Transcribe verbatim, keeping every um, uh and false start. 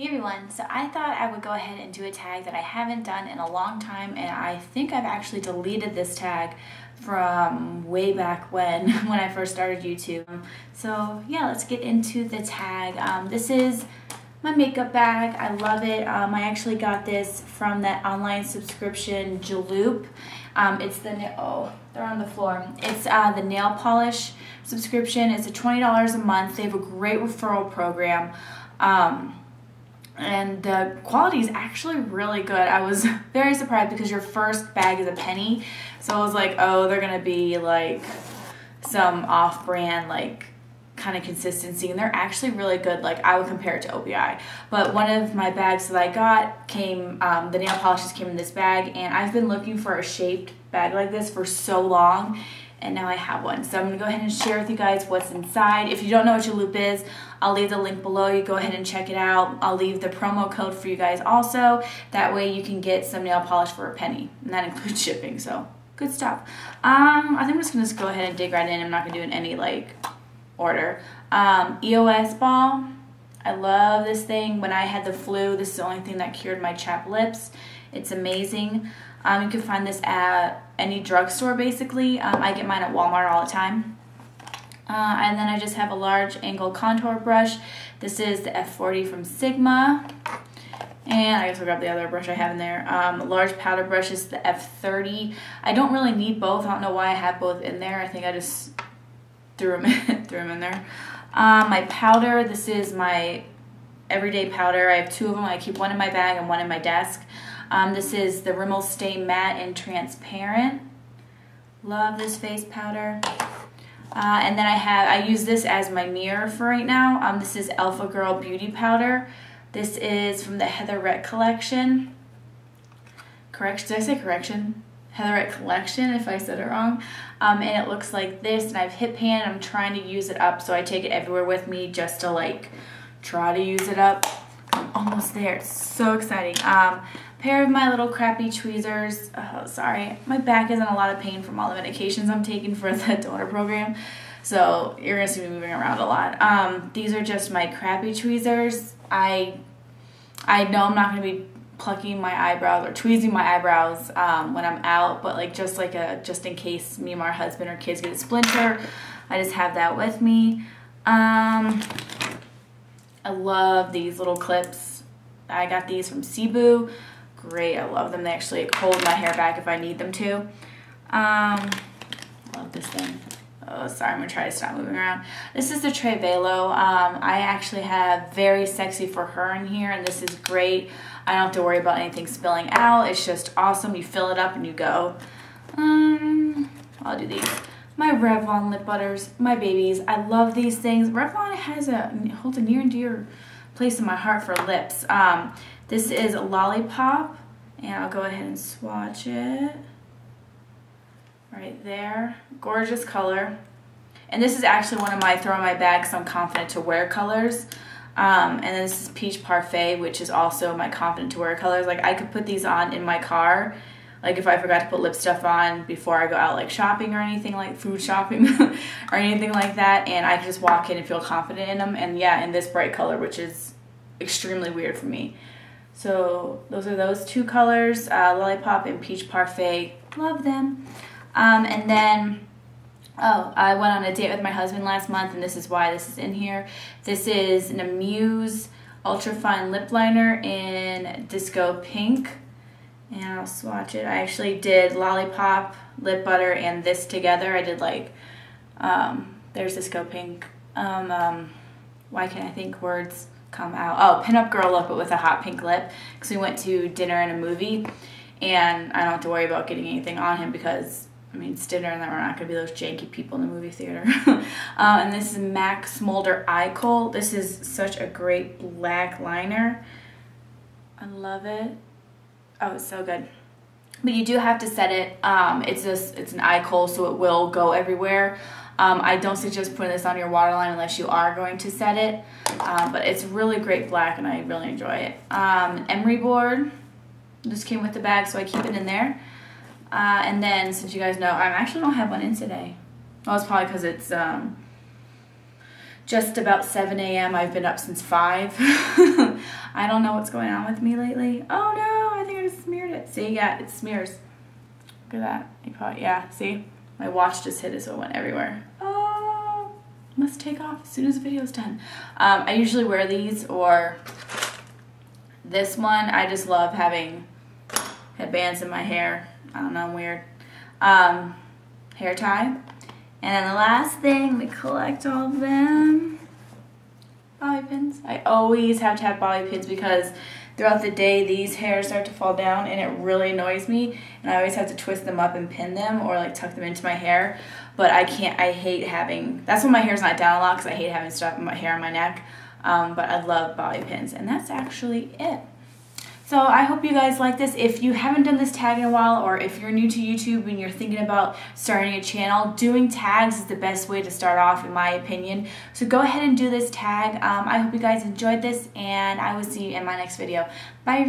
Hey everyone, so I thought I would go ahead and do a tag that I haven't done in a long time, and I think I've actually deleted this tag from way back when, when I first started YouTube. So yeah, let's get into the tag. Um, this is my makeup bag. I love it. Um, I actually got this from that online subscription, Julep. Um, it's the, oh, they're on the floor. It's uh, the nail polish subscription. It's a twenty dollars a month. They have a great referral program. Um, And the quality is actually really good. I was very surprised because your first bag is a penny. So I was like, oh, they're gonna be like some off-brand like kind of consistency. And they're actually really good. Like I would compare it to O P I. But one of my bags that I got came, um, the nail polishes came in this bag. And I've been looking for a shaped bag like this for so long. And now I have one. So I'm gonna go ahead and share with you guys what's inside. If you don't know what Julep is, I'll leave the link below. You go ahead and check it out. I'll leave the promo code for you guys also. That way you can get some nail polish for a penny. And that includes shipping, so good stuff. Um, I think I'm just gonna just go ahead and dig right in. I'm not gonna do it in any like order. Um, E O S ball. I love this thing. When I had the flu, this is the only thing that cured my chapped lips. It's amazing. Um, you can find this at any drugstore basically. Um, I get mine at Walmart all the time. Uh, and then I just have a large angle contour brush. This is the F forty from Sigma. And I guess I'll grab the other brush I have in there. Um, large powder brush is the F thirty. I don't really need both. I don't know why I have both in there. I think I just threw them in, threw them in there. Um, my powder, this is my everyday powder. I have two of them. I keep one in my bag and one in my desk. Um, this is the Rimmel Stay Matte and Transparent. Love this face powder. Uh, and then I have, I use this as my mirror for right now. Um, this is Alpha Girl Beauty Powder. This is from the Heatherette collection. Correction, did I say correction? Heatherette collection, if I said it wrong. Um, and it looks like this, and I have hip pan, and I'm trying to use it up, so I take it everywhere with me just to like try to use it up. I'm almost there, it's so exciting. Um, pair of my little crappy tweezers. Oh, sorry. My back is in a lot of pain from all the medications I'm taking for the donor program. So you're going to see me moving around a lot. Um, these are just my crappy tweezers. I I know I'm not going to be plucking my eyebrows or tweezing my eyebrows um, when I'm out, but like just like a just in case me and my husband or kids get a splinter, I just have that with me. Um, I love these little clips. I got these from Cebu. Great, I love them. They actually like, hold my hair back if I need them to. Um, I love this thing. Oh, sorry, I'm gonna try to stop moving around. This is the Trevelo. Um, I actually have Very Sexy for Her in here, and this is great. I don't have to worry about anything spilling out. It's just awesome. You fill it up and you go. Um, I'll do these. My Revlon lip butters, my babies. I love these things. Revlon has a, holds a near and dear place in my heart for lips. Um, This is a Lollipop, and I'll go ahead and swatch it right there. Gorgeous color. And this is actually one of my throw in my bag, so I'm confident to wear colors. Um, and then this is Peach Parfait, which is also my confident to wear colors. Like I could put these on in my car, like if I forgot to put lip stuff on before I go out like shopping or anything like food shopping or anything like that. And I just walk in and feel confident in them. And yeah, in this bright color, which is extremely weird for me. So those are those two colors, uh, Lollipop and Peach Parfait. Love them. Um, and then, oh, I went on a date with my husband last month, and this is why this is in here. This is an Amuse Ultra Fine Lip Liner in Disco Pink. And I'll swatch it. I actually did Lollipop, Lip Butter, and this together. I did like, um, there's Disco Pink. Um, um, why can't I think words? Come out. Oh, Pinup Girl Look, but with a hot pink lip. Because we went to dinner and a movie, and I don't have to worry about getting anything on him because, I mean, it's dinner and we're not going to be those janky people in the movie theater. um, and this is M A C Smolder Eye Kohl. This is such a great black liner. I love it. Oh, it's so good. But you do have to set it. Um, it's just, it's an eye kohl, so it will go everywhere. Um, I don't suggest putting this on your waterline unless you are going to set it, um, but it's really great black and I really enjoy it. Um, emery board, this came with the bag, so I keep it in there. Uh, and then, since you guys know, I actually don't have one in today. Well, it's probably because it's um, just about seven A M I've been up since five. I don't know what's going on with me lately. Oh no, I think I just smeared it. See, yeah, it smears. Look at that. You probably, yeah, see? My watch just hit it, so it went everywhere. Oh, must take off as soon as the video's done. Um, I usually wear these or this one. I just love having headbands in my hair. I don't know, I'm weird. Um, hair tie. And then the last thing, we collect all of them. Bobby pins. I always have to have bobby pins because throughout the day these hairs start to fall down and it really annoys me. And I always have to twist them up and pin them or like tuck them into my hair. But I can't, I hate having, that's when my hair's not down a lot because I hate having stuff in my hair on my neck. Um, but I love bobby pins. And that's actually it. So I hope you guys like this. If you haven't done this tag in a while, or if you're new to YouTube and you're thinking about starting a channel, doing tags is the best way to start off, in my opinion. So go ahead and do this tag. Um, I hope you guys enjoyed this, and I will see you in my next video. Bye.